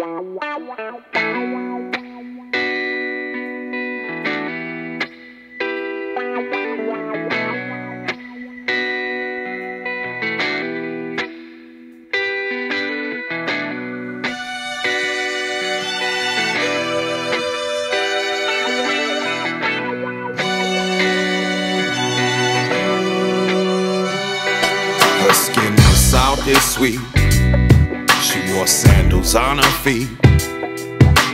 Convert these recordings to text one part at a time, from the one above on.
Her skin was soft and sweet. She wore sandals on her feet.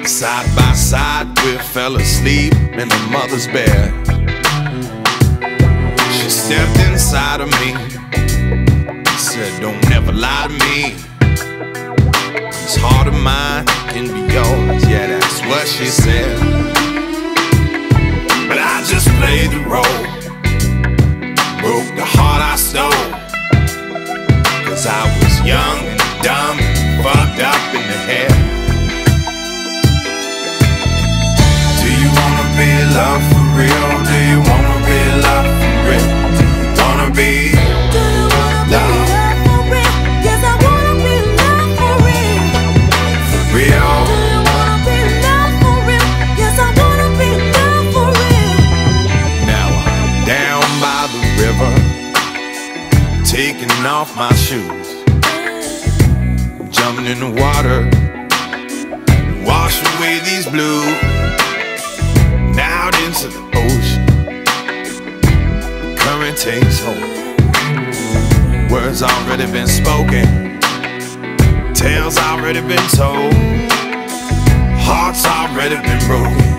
Side by side, we fell asleep in her mother's bed. She stepped inside of me, said, "Don't never lie to me. This heart of mine can be yours." Yeah, that's what she said. But I just played the role, broke the heart I stole. I was young and dumb and fucked up in the head. Do you wanna be loved for real? Do you wanna be loved for real? Do you wanna be loved? Yes, I wanna be loved for real. For real. Do you wanna be loved for real? Yes, I wanna be loved for real. Now I'm down by the river, taking off my shoes, jumping in the water, wash away these blues. Now out into the ocean, current takes hold. Words already been spoken, tales already been told, hearts already been broken,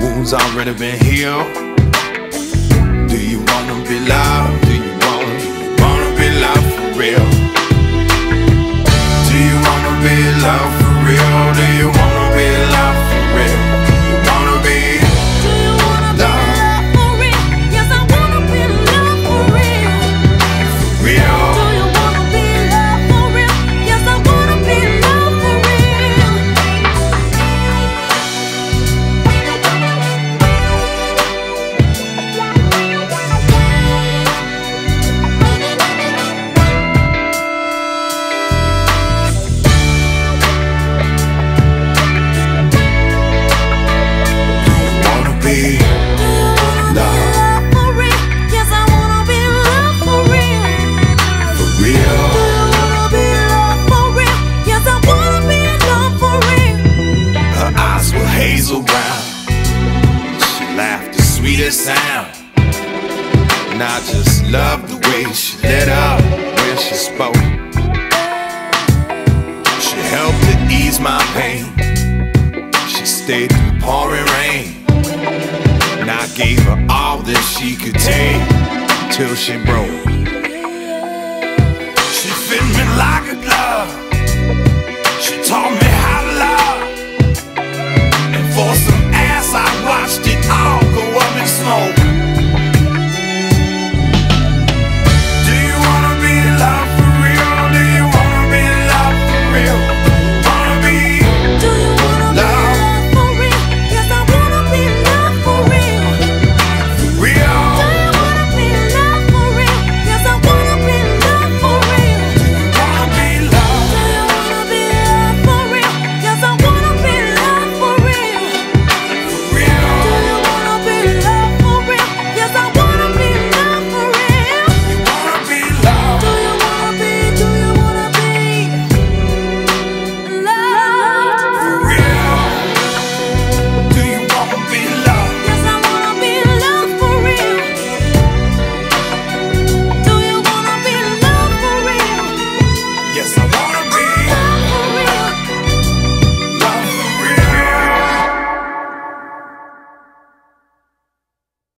wounds already been healed. Do you wanna be loved? Do you love for real? Do you wanna be loved for real? Do you wanna be loved for real? Do you wanna be loved for real? Yes, I wanna be loved for real. For real. Do you wanna be loved for real? Yes, I wanna be loved for real. Hazel brown, she laughed the sweetest sound, and I just loved the way she lit up when she spoke. She helped to ease my pain, she stayed through pouring rain, and I gave her all that she could take till she broke. She fit me like a glove,